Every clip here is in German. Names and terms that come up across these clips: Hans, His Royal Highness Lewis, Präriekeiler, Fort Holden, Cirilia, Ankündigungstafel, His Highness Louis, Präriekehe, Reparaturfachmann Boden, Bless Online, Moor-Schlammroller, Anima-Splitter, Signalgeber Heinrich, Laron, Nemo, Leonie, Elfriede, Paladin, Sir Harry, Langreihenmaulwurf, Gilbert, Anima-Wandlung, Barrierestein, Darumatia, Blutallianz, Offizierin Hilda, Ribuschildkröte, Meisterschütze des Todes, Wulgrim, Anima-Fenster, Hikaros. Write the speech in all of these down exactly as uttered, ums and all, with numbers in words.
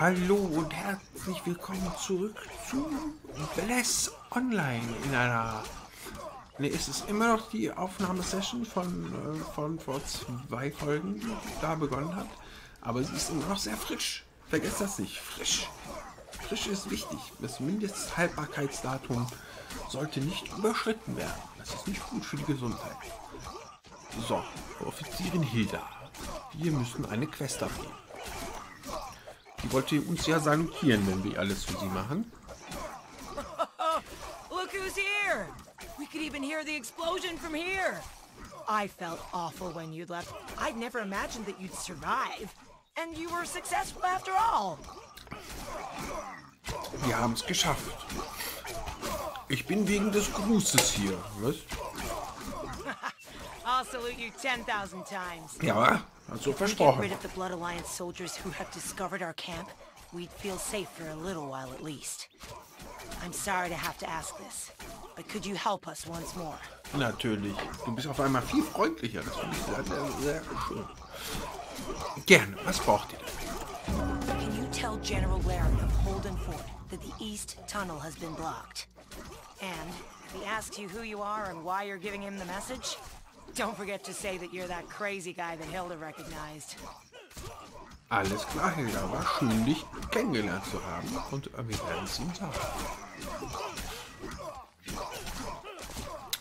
Hallo und herzlich willkommen zurück zu Bless Online in einer... Ne, es ist immer noch die Aufnahmesession von, äh, von vor zwei Folgen, die da begonnen hat. Aber sie ist immer noch sehr frisch. Vergesst das nicht. Frisch. Frisch ist wichtig. Das Mindesthaltbarkeitsdatum sollte nicht überschritten werden. Das ist nicht gut für die Gesundheit. So, Offizierin Hilda. Wir müssen eine Quest abgeben. Die wollte uns ja salutieren, wenn wir alles für sie machen. Look who's here! We could even hear the explosion from here. I felt awful when you left. I'd never imagined that you'd survive. And you were successful after all. Wir haben es geschafft. Ich bin wegen des Grußes hier. Was? I'll salute you ten thousand times. Ja, hat so versprochen. Get rid of the Blood Alliance soldiers who have discovered our camp. We'd feel safe for a little while at least. I'm sorry to have to ask this, but could you help us once more? Natürlich. Du bist auf einmal viel freundlicher. Das finde ich sehr, sehr, sehr schön. Gerne. Was braucht ihr denn? Can you tell General Larry of Holdenfort that the East Tunnel has been blocked? And if he asks you who you are and why you're giving him the message, don't forget to say that you're that crazy guy that Hilda recognized. Alles klar, Hilda, war schön, dich kennengelernt zu haben und äh, wir werden es ihm sagen.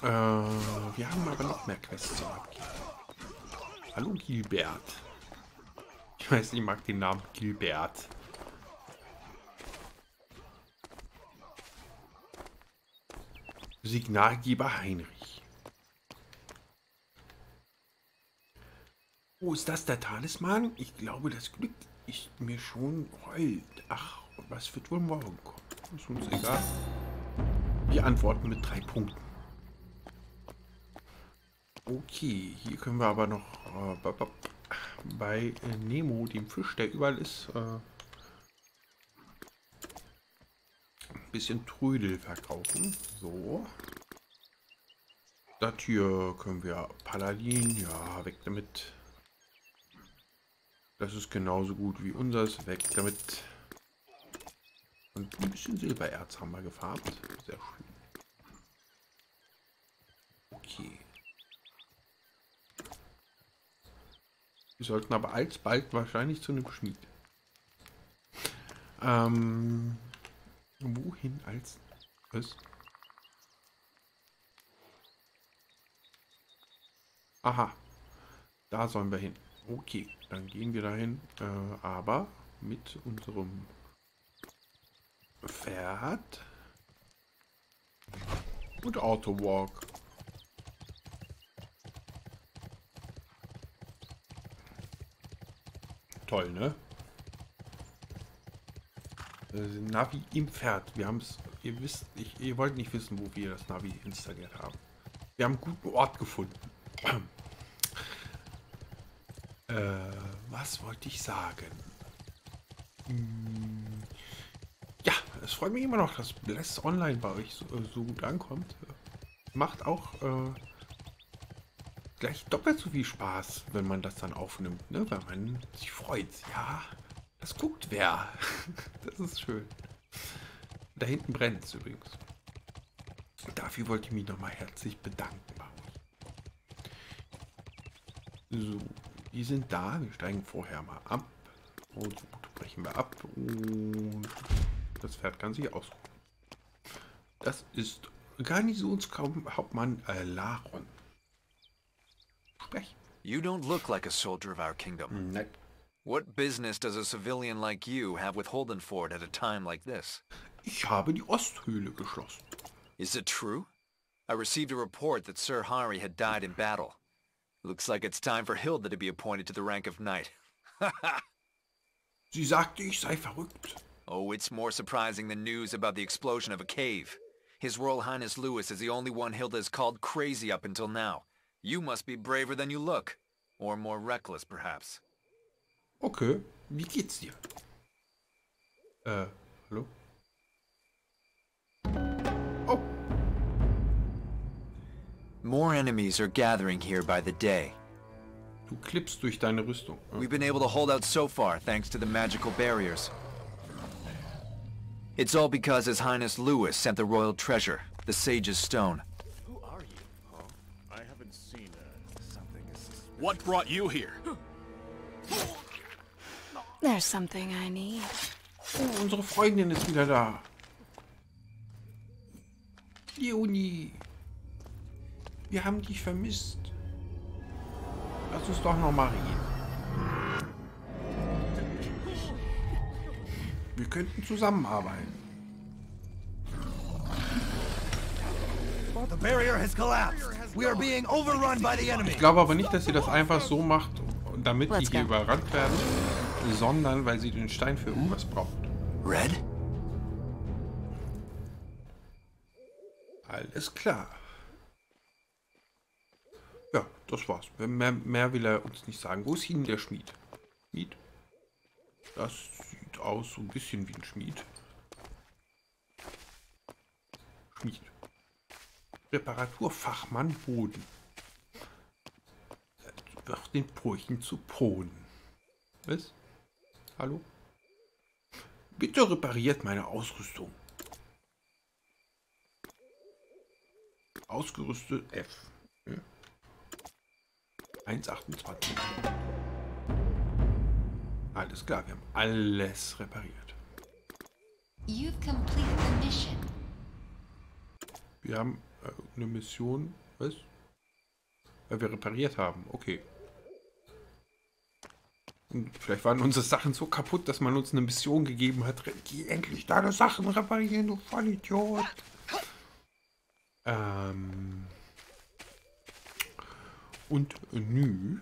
Äh, wir haben aber noch mehr Quests zu abgeben. Hallo Gilbert. Ich weiß, ich mag den Namen Gilbert. Signalgeber Heinrich. Oh, ist das der Talisman? Ich glaube, das Glück ist mir schon rollt. Ach, und was wird wohl morgen kommen? Ist uns egal. Wir antworten mit drei Punkten. Okay, hier können wir aber noch äh, bei äh, Nemo, dem Fisch, der überall ist, äh, ein bisschen Trödel verkaufen. So. Das hier können wir Paladin, ja, weg damit. Das ist genauso gut wie unseres. Weg damit. Und ein bisschen Silbererz haben wir gefarbt. Sehr schön. Okay. Wir sollten aber alsbald wahrscheinlich zu einem Schmied. Ähm. Wohin als... Was? Aha. Da sollen wir hin. Okay, dann gehen wir dahin, äh, aber mit unserem Pferd und Autowalk. Toll, ne? Äh, Navi im Pferd. Wir haben es, ihr wisst, ich, ihr wollt nicht wissen, wo wir das Navi installiert haben. Wir haben einen guten Ort gefunden. Äh, was wollte ich sagen? Hm, ja, es freut mich immer noch, dass Bless Online bei euch so, so gut ankommt. Macht auch äh, gleich doppelt so viel Spaß, wenn man das dann aufnimmt, ne? Weil man sich freut. Ja, das guckt wer. Das ist schön. Da hinten brennt es übrigens. Dafür wollte ich mich nochmal herzlich bedanken bei euch. So. Die sind da, wir steigen vorher mal ab und brechen wir ab und das Pferd kann sich ausruhen. Das ist Garnisonskaum-Hauptmann äh, Laron. Sprech. You don't look like a soldier of our kingdom. Nein. What business does a civilian like you have with Holdenfort at a time like this? Ich habe die Osthöhle geschlossen. Is it true? I received a report that Sir Harry had died in battle. Looks like it's time for Hilda to be appointed to the rank of knight. Sie sagte, ich sei verrückt. Oh, it's more surprising than news about the explosion of a cave. His Royal Highness Lewis is the only one Hilda has called crazy up until now. You must be braver than you look. Or more reckless, perhaps. Okay, wie geht's dir? Äh, hallo? More enemies are gathering here by the day. Du klippst durch deine Rüstung. We've been able to hold out so far thanks to the magical barriers. It's all because His Highness Louis sent the royal treasure, the Sage's Stone. Who are you? Huh? I haven't seen uh, something. What brought you here? There's something I need. Oh, unsere Freundin ist wieder da. Leonie. Wir haben dich vermisst. Lass uns doch noch mal reden. Wir könnten zusammenarbeiten. Ich glaube aber nicht, dass sie das einfach so macht, damit sie hier überrannt werden, sondern weil sie den Stein für irgendwas braucht. Red? Alles klar. Ja, das war's. Mehr, mehr will er uns nicht sagen. Wo ist hin der Schmied? Schmied? Das sieht aus so ein bisschen wie ein Schmied. Schmied. Reparaturfachmann Boden. Ach, den Brüchen zu Poden. Was? Hallo? Bitte repariert meine Ausrüstung. Ausgerüstet F. Ja. eins Komma achtundzwanzig. Alles klar, wir haben alles repariert. Wir haben äh, eine Mission. Was? Weil wir repariert haben. Okay. Und vielleicht waren unsere Sachen so kaputt, dass man uns eine Mission gegeben hat. Geh endlich deine Sachen reparieren, du Vollidiot. Ähm. Und nü.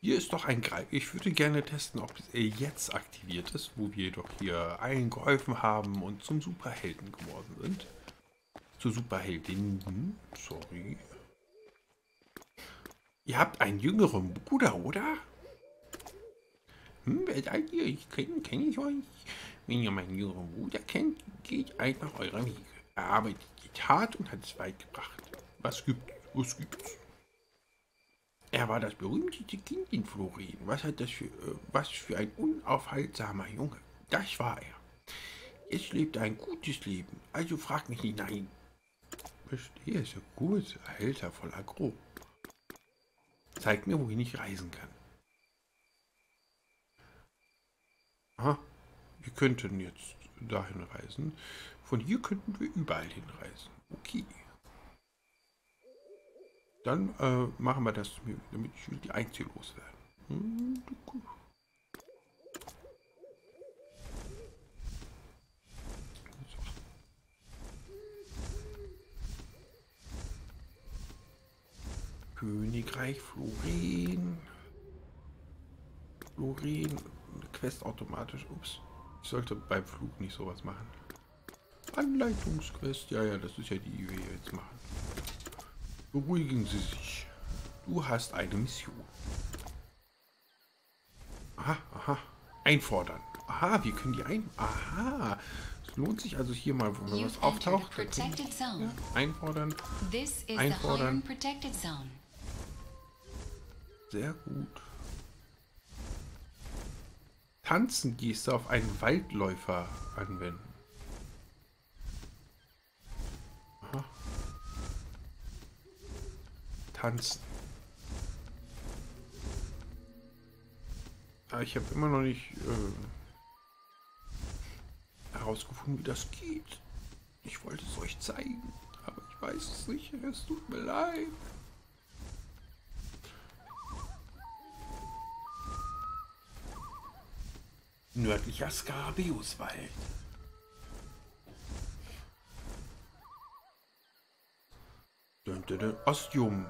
Hier ist doch ein Greif. Ich würde gerne testen, ob es jetzt aktiviert ist, wo wir doch hier allen geholfen haben und zum Superhelden geworden sind. Zur Superheldin. Sorry. Ihr habt einen jüngeren Bruder, oder? Hm, wer seid ihr? Ich kenne kenn ich euch. Wenn ihr meinen jüngeren Bruder kennt, geht einfach eurer Wege. Er arbeitet hart und hat es weit gebracht. Was gibt's? Was gibt's? Er war das berühmteste Kind in Florien. Was hat das für, äh, was für ein unaufhaltsamer Junge. Das war er. Jetzt lebt er ein gutes Leben. Also frag mich hinein. Verstehe, so gut. Alter, voll aggro. Zeig mir, wohin ich reisen kann. Aha. Wir könnten jetzt dahin reisen. Von hier könnten wir überall hinreisen. Okay. Dann äh, machen wir das, damit ich die Einzige loswerde. Königreich Florin. Florin. Quest automatisch. Ups. Ich sollte beim Flug nicht sowas machen. Anleitungsquest. Ja, ja, das ist ja die, die wir jetzt machen. Beruhigen Sie sich. Du hast eine Mission. Aha, aha. Einfordern. Aha, wir können die ein... Aha. Es lohnt sich also hier mal, wenn was auftaucht. Ja, einfordern. Einfordern. Sehr gut. Tanzengeste auf einen Waldläufer anwenden. Aha. Tanzen. Ah, ich habe immer noch nicht äh, herausgefunden, wie das geht. Ich wollte es euch zeigen, aber ich weiß es nicht. Es tut mir leid. Nördlicher Skarabeuswald. Ostium.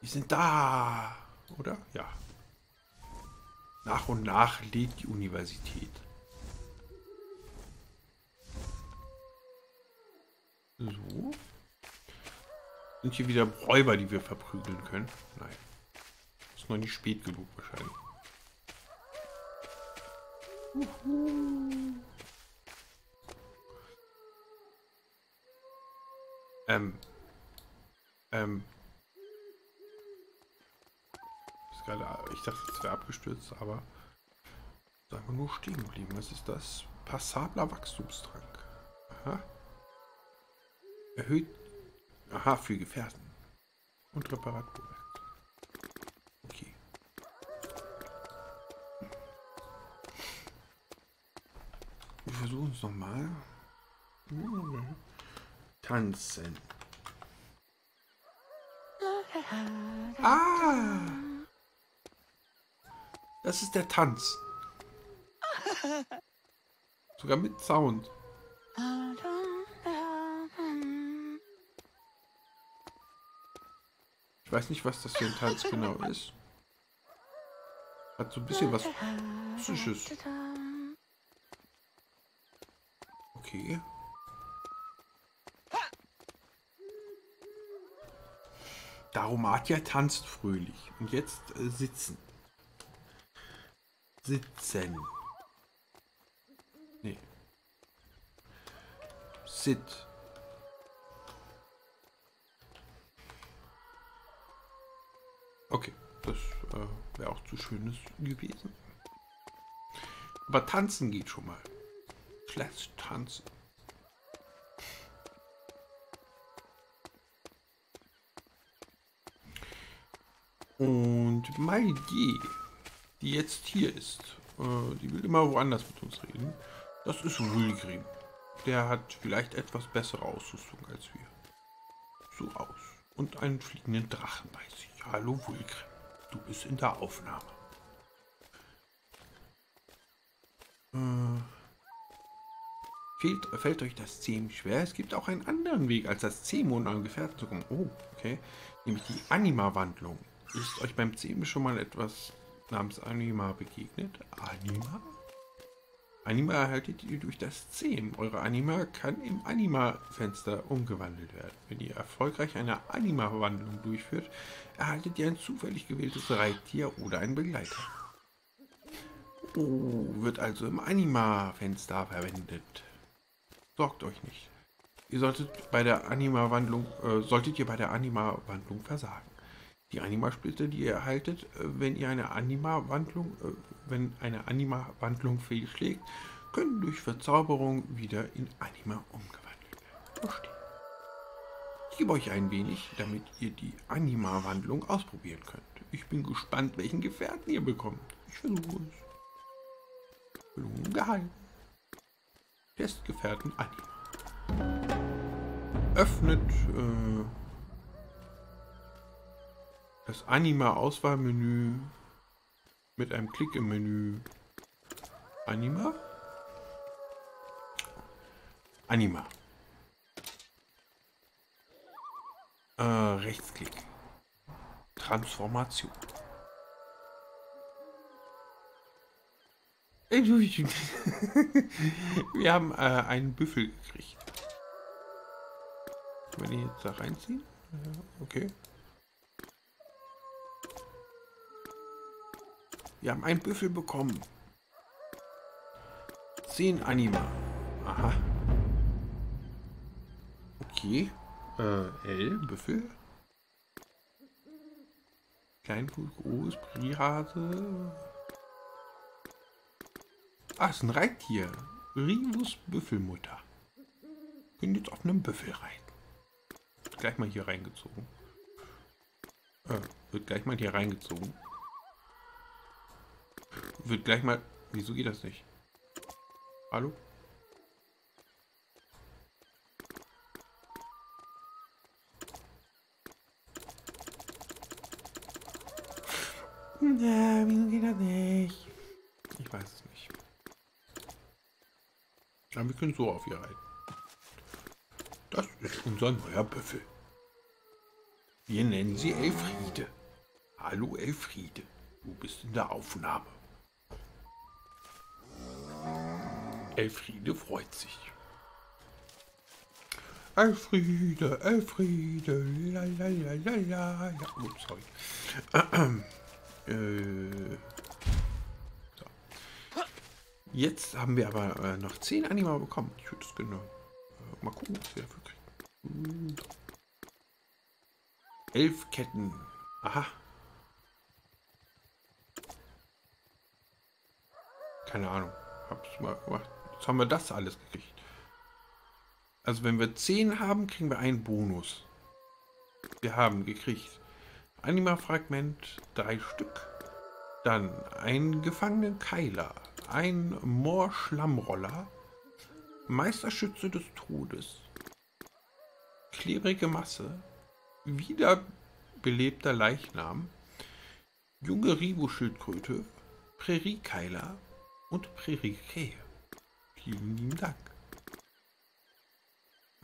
Wir sind da, oder? Ja. Nach und nach lebt die Universität. So. Sind hier wieder Räuber, die wir verprügeln können? Nein. Ist noch nicht spät genug wahrscheinlich. Uhu. Ähm. Ähm. Ich dachte, es wäre abgestürzt, aber Ist einfach nur stehen geblieben. Was ist das? Passabler Wachstumstrank. Aha. Erhöht. Aha, für Gefährten. Und Reparatur. Okay. Wir versuchen es nochmal. Tanzen. Ah! Das ist der Tanz. Sogar mit Sound. Ich weiß nicht, was das für ein Tanz genau ist. Hat so ein bisschen was Psychisches. Okay. Darumatia tanzt fröhlich. Und jetzt äh, sitzen. Sitzen. Nee. Sit. Okay, das äh, wäre auch zu schönes gewesen. Aber tanzen geht schon mal. Slash tanzen. Und Maidie, die jetzt hier ist, äh, die will immer woanders mit uns reden. Das ist Wulgrim. Der hat vielleicht etwas bessere Ausrüstung als wir. So aus. Und einen fliegenden Drachen bei sich. Hallo Wulgrim, du bist in der Aufnahme. Äh, fehlt, fällt euch das Zähmen schwer? Es gibt auch einen anderen Weg, als das Zähmen und an Gefährten zu kommen. Oh, okay. Nämlich die Anima-Wandlung. Ist euch beim Zähmen schon mal etwas namens Anima begegnet? Anima? Anima erhaltet ihr durch das Zähmen. Eure Anima kann im Anima-Fenster umgewandelt werden. Wenn ihr erfolgreich eine Anima-Wandlung durchführt, erhaltet ihr ein zufällig gewähltes Reittier oder einen Begleiter. Oh, wird also im Anima-Fenster verwendet. Sorgt euch nicht. Ihr solltet bei der Anima-Wandlung, äh, solltet ihr bei der Anima-Wandlung versagen. Die Anima-Splitter, die ihr erhaltet, wenn ihr eine Anima-Wandlung, wenn eine Anima-Wandlung fehlschlägt, können durch Verzauberung wieder in Anima umgewandelt werden. Verstehe. Ich gebe euch ein wenig, damit ihr die Anima-Wandlung ausprobieren könnt. Ich bin gespannt, welchen Gefährten ihr bekommt. Ich versuche es. Belohnung geheim. Testgefährten Anima. Öffnet. Äh, Das Anima-Auswahlmenü mit einem Klick im Menü. Anima? Anima. Äh, Rechtsklick. Transformation. Wir haben äh, einen Büffel gekriegt. Können wir den jetzt da reinziehen? Okay. Wir haben einen Büffel bekommen. zehn Anima. Aha. Okay. Äh, L, Büffel. Kleinfuß, groß, Prierhase. Ah, ist ein Reittier. Rivus Büffelmutter. Können jetzt auf einem Büffel reiten. Gleich mal hier reingezogen. Äh, wird gleich mal hier reingezogen. Wird gleich mal... Wieso geht das nicht? Hallo? Ja, wieso geht das nicht? Ich weiß es nicht. Aber wir können so auf ihr reiten. Das ist unser neuer Büffel. Wir nennen sie Elfriede. Hallo Elfriede. Du bist in der Aufnahme. Elfriede freut sich. Elfriede, Elfriede, la la la la la la. Oh, sorry. Äh, so. Jetzt haben wir aber äh, noch zehn Anima bekommen. Ich würde es genau. Äh, mal gucken, was wir dafür kriegen. Elf Ketten. Aha. keine Ahnung. Hab's mal gemacht. Jetzt haben wir das alles gekriegt. Also wenn wir zehn haben, kriegen wir einen Bonus. Wir haben gekriegt Anima-Fragment, drei Stück. Dann einen gefangenen Keiler, ein Moor-Schlammroller, Meisterschütze des Todes, klebrige Masse, wiederbelebter Leichnam, junge Ribuschildkröte, Präriekeiler und Präriekehe. Vielen lieben Dank.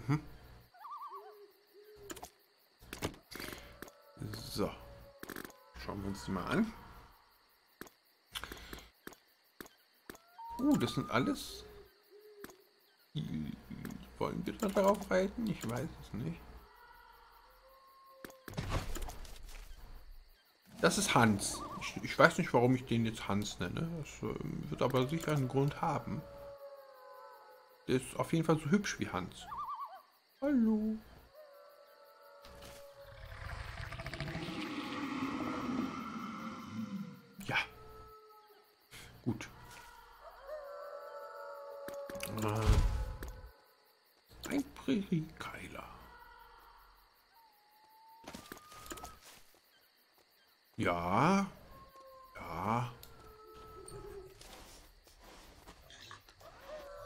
Mhm. So, schauen wir uns die mal an. Uh, das sind alles. Wollen wir da drauf reiten? Ich weiß es nicht. Das ist Hans. Ich, ich weiß nicht, warum ich den jetzt Hans nenne. Das äh, wird aber sicher einen Grund haben. Der ist auf jeden Fall so hübsch wie Hans. Hallo. Ja. Gut. Ein Präriekeile. Ja. Ja.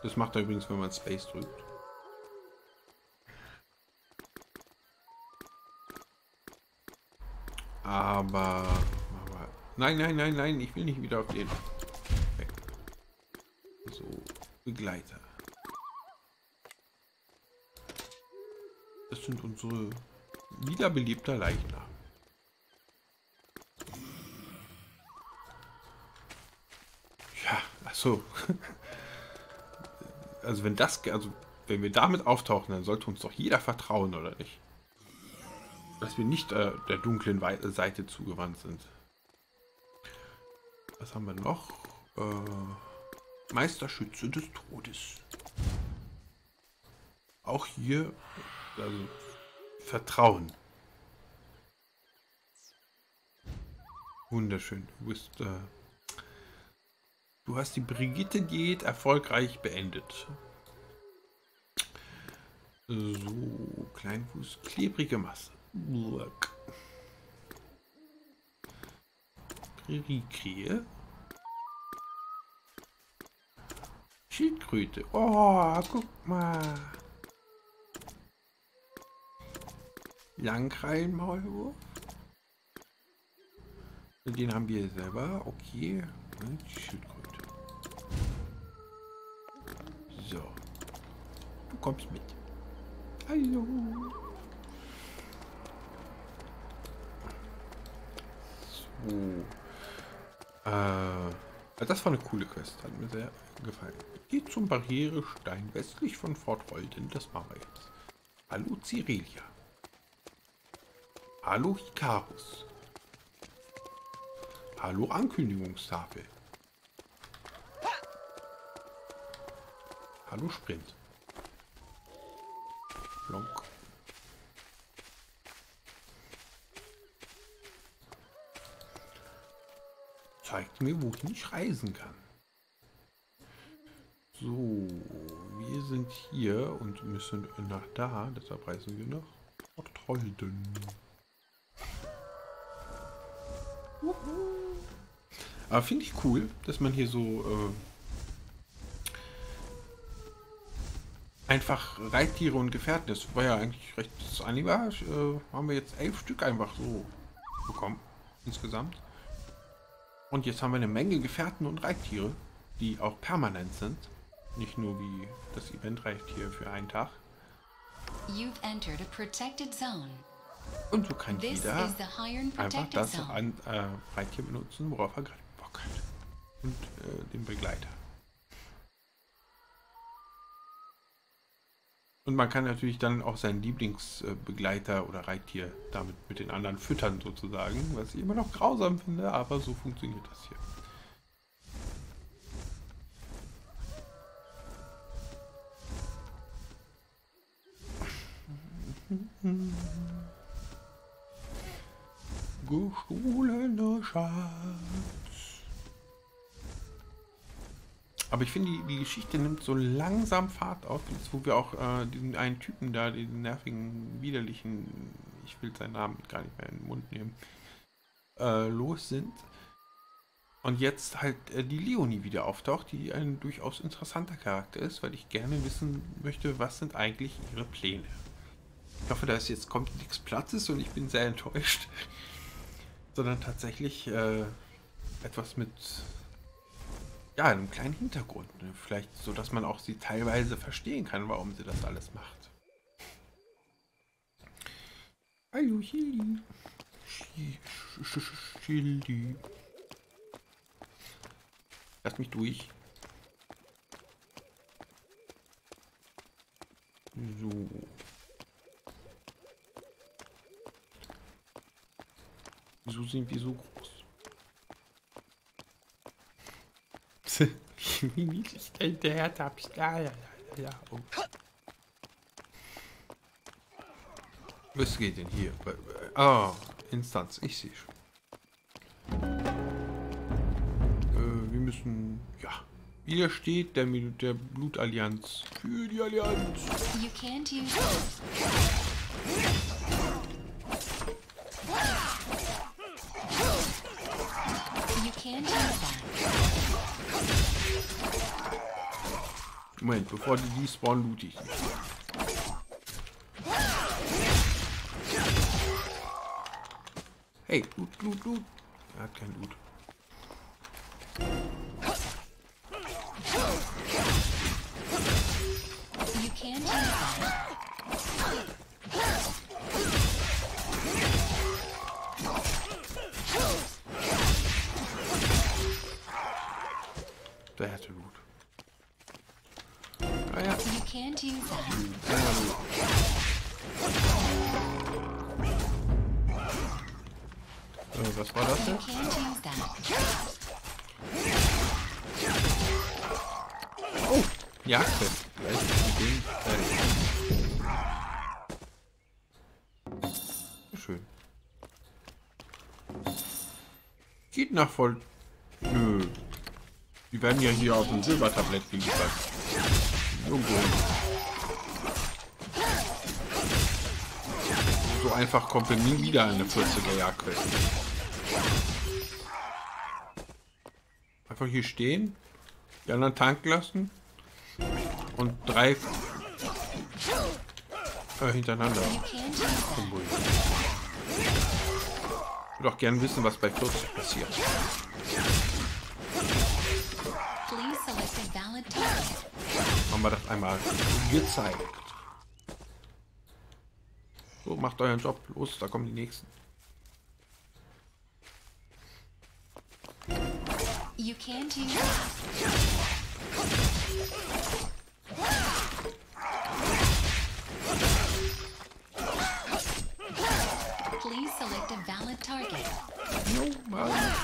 Das macht er übrigens, wenn man Space drückt. Aber... aber nein, nein, nein, nein. Ich will nicht wieder auf den... weg. So. Begleiter. Das sind unsere wiederbelebter Leichnam. Ja, achso. Also wenn das, also wenn wir damit auftauchen, dann sollte uns doch jeder vertrauen, oder nicht? Dass wir nicht äh, der dunklen Seite zugewandt sind. Was haben wir noch? Äh... Meisterschütze des Todes. Auch hier, also Vertrauen. Wunderschön. Du bist, äh, du hast die Brigitte-Diät erfolgreich beendet. So, Kleinfuß, klebrige Masse. Präriekehe. Schildkröte. Oh, guck mal. Langreihenmaulwurf. Den haben wir selber. Okay. Und Schildkröte. So. Du kommst mit. Hallo. So. Äh. Das war eine coole Quest, hat mir sehr gefallen. Geht zum Barrierestein westlich von Fort Holden, das machen wir jetzt. Hallo Cirilia. Hallo Hikaros. Hallo Ankündigungstafel. Hallo Sprint. Blonk. Zeigt mir, wohin ich reisen kann. So, wir sind hier und müssen nach da. Deshalb reisen wir nach Fort Holden. Aber finde ich cool, dass man hier so äh, einfach Reittiere und Gefährten ist. War ja eigentlich recht das Anima. Äh, haben wir jetzt elf Stück einfach so bekommen insgesamt. Und jetzt haben wir eine Menge Gefährten und Reittiere, die auch permanent sind. Nicht nur wie das Event Reittier für einen Tag. You've entered a protected zone. Und so kann This jeder einfach das an, äh, Reittier benutzen, worauf er gerade Bock hat. Und äh, den Begleiter. Und man kann natürlich dann auch seinen Lieblingsbegleiter oder Reittier damit mit den anderen füttern sozusagen, was ich immer noch grausam finde, aber so funktioniert das hier. Gestohlener Schatz. Aber ich finde, die, die Geschichte nimmt so langsam Fahrt auf, jetzt wo wir auch äh, diesen einen Typen da, diesen nervigen, widerlichen, ich will seinen Namen gar nicht mehr in den Mund nehmen, äh, los sind. Und jetzt halt äh, die Leonie wieder auftaucht, die ein durchaus interessanter Charakter ist, weil ich gerne wissen möchte, was sind eigentlich ihre Pläne. Ich hoffe, dass jetzt kommt nichts Platzes und ich bin sehr enttäuscht, sondern tatsächlich äh, etwas mit... Ja, einen kleinen Hintergrund. Ne? Vielleicht so, dass man auch sie teilweise verstehen kann, warum sie das alles macht. Hallo, Chili. Chili. Lass mich durch. So. Wieso sind wir so groß? Wie niedlich der Herd ab. Ja, ja, ja, ja. Oh. Was geht denn hier? Ah, Instanz, ich sehe schon. Äh, wir müssen. Ja. Widersteht der, der Blutallianz. Für die Allianz. You can't use that. You can't use that. Moment, bevor die die spawnen, loot ich. Hey, loot, loot, loot. Er hat kein Loot. Der hatte Loot. Ah ja. Äh, was war das denn? Oh, Jagd. Gleich mit dem fertig. Schön. Geht nach voll. Nö. Die werden ja hier auf dem Silbertablett geliefert. Irgendwo. So einfach kommt er nie wieder eine vierziger Jagdquest. Einfach hier stehen, die anderen tanken lassen und drei äh, hintereinander. Ich würde auch gerne wissen, was bei vierzig passiert. Haben wir das einmal gezeigt. So, macht euren Job. Los, da kommen die nächsten. You can't use that. Please select a valid target. No, Mann.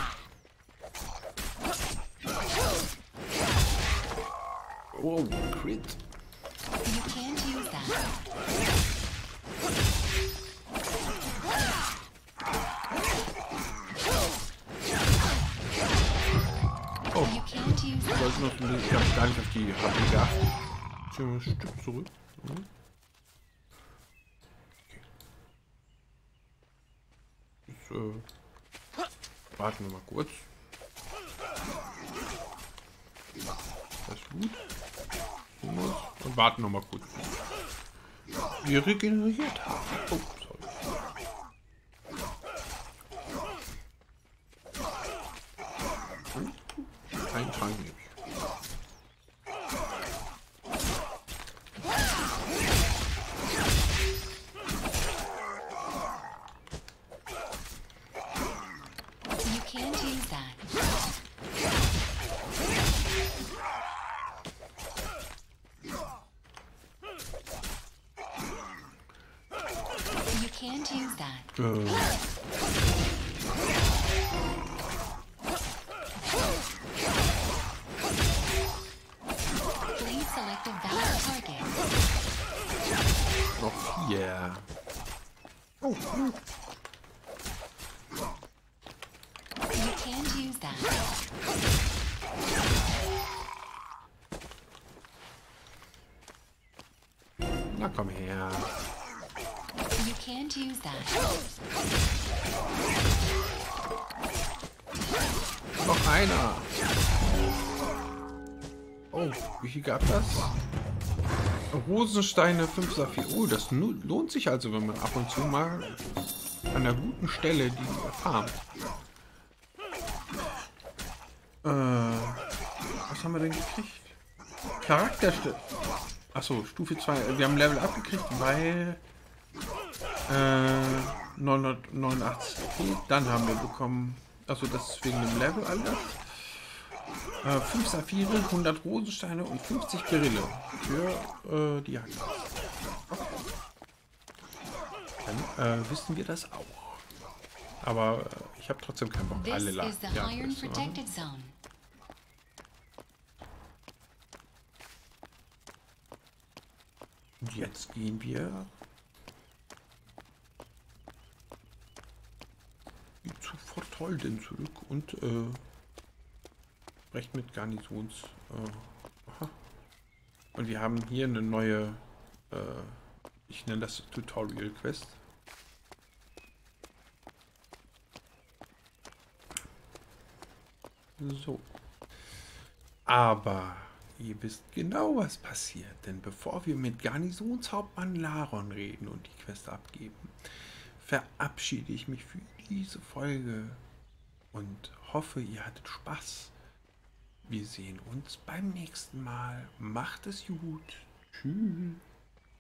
Oh, Crit. You can't use that. Oh, you can't use that. Ich wollte noch ein bisschen, ich gar nicht auf die H P geachtet. Ich nehme ein Stück zurück. Mhm. Okay. Das, äh, warten wir mal kurz. Das ist gut. Und warten noch mal kurz. Wir regeneriert haben. Oh, sorry. Kein Trank nehme ich. komm her. You can't use that. Noch einer. Oh, wie viel gab das? Rosensteine, fünf Saphir. Oh, das lohnt sich also, wenn man ab und zu mal an der guten Stelle die farmt. Äh, was haben wir denn gekriegt? Charakterstück. Achso, Stufe zwei. Wir haben Level abgekriegt, weil äh, neunhundertneunundachtzig. Okay, dann haben wir bekommen. Also das ist wegen dem Level alles. Äh, fünf Saphire, hundert Rosensteine und fünfzig Berylle für äh, die Jagd. Okay. Dann äh, wissen wir das auch. Aber äh, ich habe trotzdem keinen Bock, alle Lager zu machen. Und jetzt gehen wir zu Fort Holden zurück und äh, recht mit Garnisons. Äh, aha. Und wir haben hier eine neue, äh, ich nenne das Tutorial Quest. So. Aber ihr wisst genau, was passiert, denn bevor wir mit Garnisonshauptmann Laron reden und die Quest abgeben, verabschiede ich mich für diese Folge und hoffe, ihr hattet Spaß. Wir sehen uns beim nächsten Mal. Macht es gut. Tschüss.